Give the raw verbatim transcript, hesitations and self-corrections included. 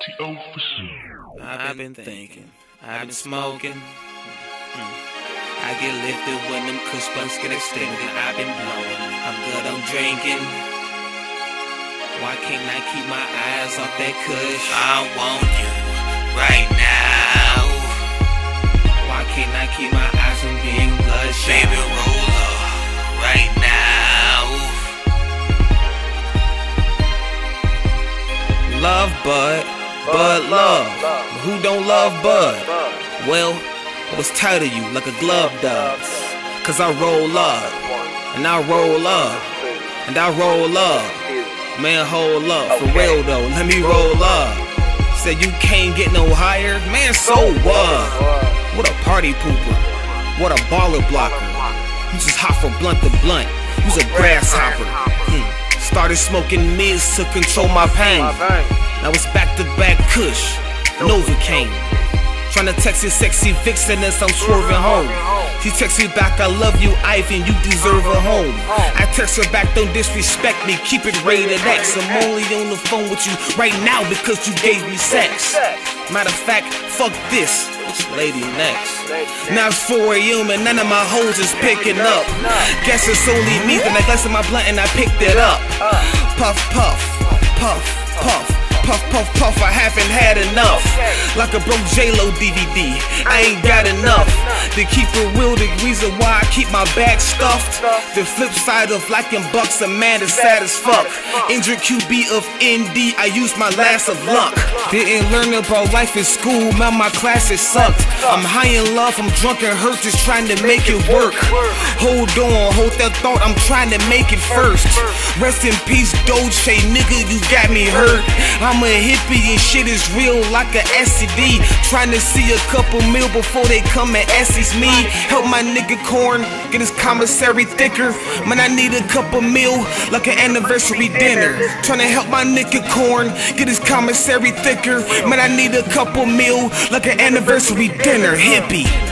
I've been thinking, I've been smoking. Mm-hmm. I get lifted when them kush buns get extended. I've been blowing, I'm good, I'm drinking. Why can't I keep my eyes off that kush? I want you right now. Why can't I keep my eyes from being bloodshot? Baby, roller right now. Love, bud. Bud love, but who don't love Bud? Well, I was tired of you like a glove does. Cause I roll up, and I roll up, and I roll up. Man, hold up, for real though, let me roll up. Said you can't get no higher, man, so what? What a party pooper, what a baller blocker. You just hop from blunt to blunt, you's a grasshopper. Mm. Started smoking mids to control my pain. Now it's back to back kush, Novocaine. Tryna text your sexy vixen as I'm swerving home. She texts me back, I love you, Ivan, you deserve a home. I text her back, don't disrespect me, keep it rated X. I'm only on the phone with you right now because you gave me sex. Matter of fact, fuck this, it's lady next. Now it's four A M and none of my hoes is picking up. Guess it's only me, then I glanced at my blunt and I picked it up. Puff, puff, puff, puff. Puff, puff, puff, I haven't had enough. Like a broke J Lo D V D, I ain't got enough. To keep it real, the reason why I keep my bag stuffed. The flip side of lacking bucks, a man is sad as fuck. Injured Q B of N D, I used my last of luck. Didn't learn about life in school, man, my classes sucked. I'm high in love, I'm drunk and hurt, just trying to make it work. Hold on, hold that thought, I'm trying to make it first. Rest in peace, Doce, nigga, you got me hurt. I'm a hippie and shit is real like a S T D. Trying to see a couple mil before they come and S E's me. Help my nigga Korn get his commissary thicker. Man, I need a couple mil like an anniversary dinner. Trying to help my nigga Korn get his commissary thicker. Man, I need a couple mil like an anniversary dinner. Hippie.